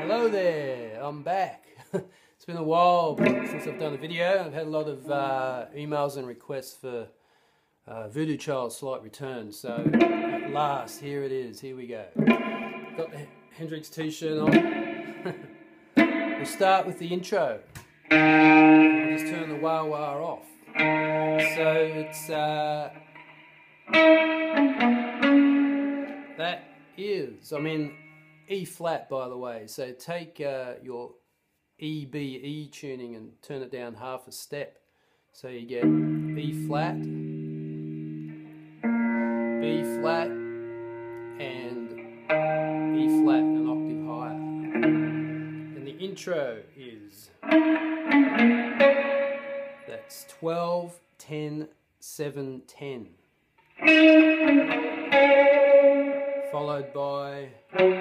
Hello there, I'm back. It's been a while since I've done a video. I've had a lot of emails and requests for Voodoo Child's Slight Returns, so at last, here it is, here we go. Got the Hendrix t-shirt on. We'll start with the intro. I'll just turn the wah-wah off. So it's, that is, I'm in E-flat, by the way, so take your EBE tuning and turn it down half a step. So you get E-flat, B-flat, and E-flat, an octave higher. And the intro is, that's 12, 10, 7, 10. Followed by 3, 3,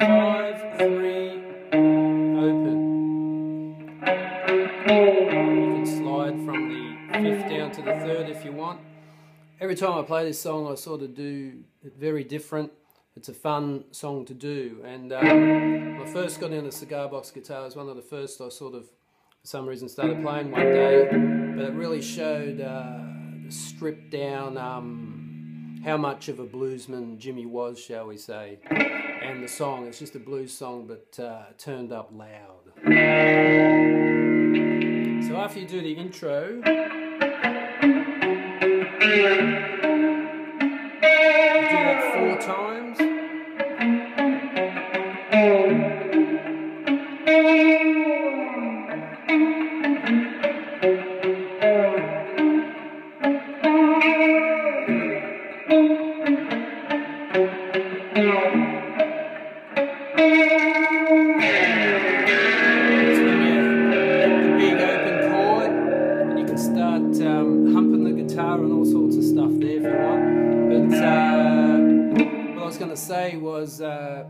5, 3, open. You can slide from the fifth down to the third if you want. Every time I play this song I sort of do it very different. It's a fun song to do, and when I first got into Cigar Box guitar, it was one of the first I sort of for some reason started playing one day, but it really showed stripped down how much of a bluesman Jimmy was, shall we say. And the song, it's just a blues song but turned up loud. So after you do the intro, you do that 4 times.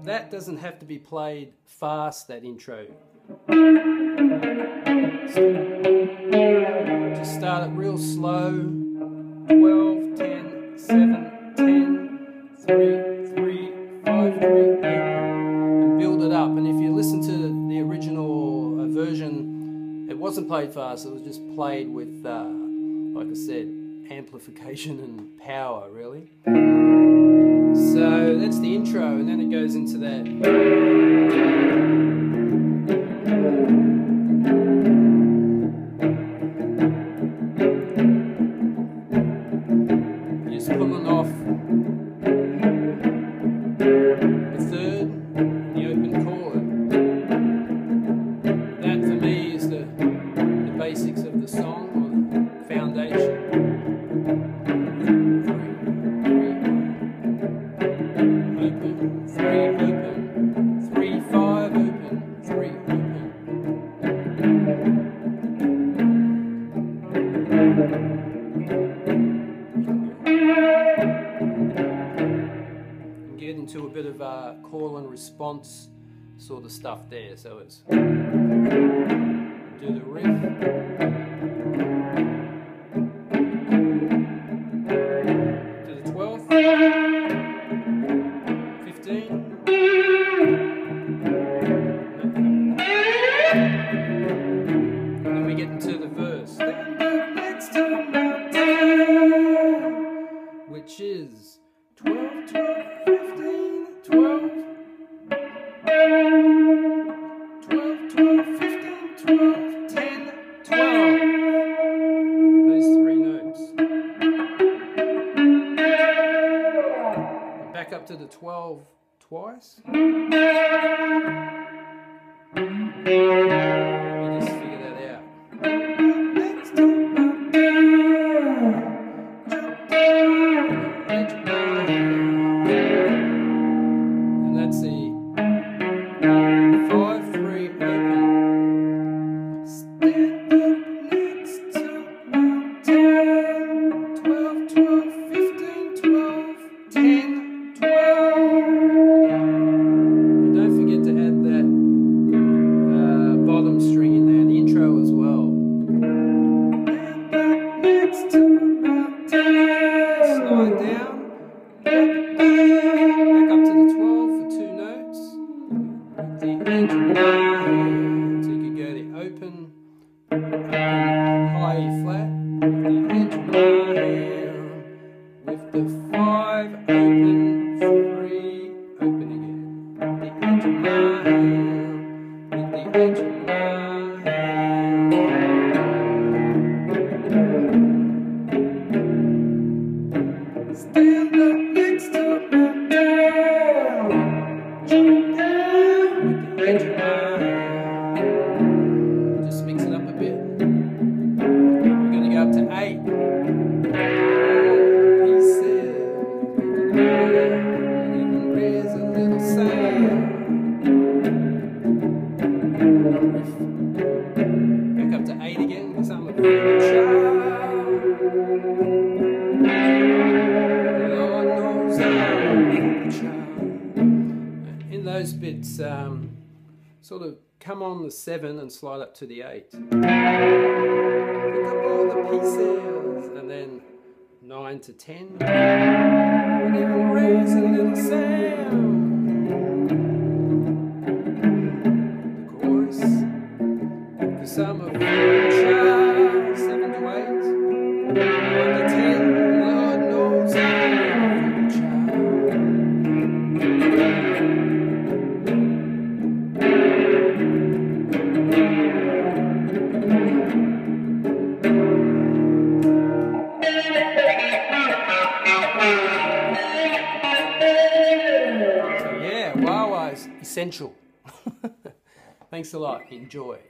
That doesn't have to be played fast, that intro. So just start it real slow. 12, 10, 7, 10, 3, 3, 5, 3, 8, and build it up. And if you listen to the original version, it wasn't played fast, it was just played with, like I said, amplification and power, really. So that's the intro, and then it goes into that. You're just pulling off the third and the open chord. That for me is the basics of the song, or the foundation. Into a bit of call and response sort of stuff there, so it's do the riff, to the 12th, 15, and then we get into the verse, which is 12, 12, 15, 12, 12, 12, 15, 12, 10, 12. Those 3 notes. And back up to the 12 twice. You just figure that out. Don't forget to add that. So you could go to open, high flat, the hedge down, with the 5 open, 3 open again, the hedge down, with the hedge down. Stand up next to my girl, jump down, with the hedge down. In those bits, sort of come on the 7 and slide up to the 8. Pick up all the pieces, and then 9 to 10. And even raise a little sound. The chorus. The sum of 7 to 8. 1 to 10. Essential. Thanks a lot. Enjoy.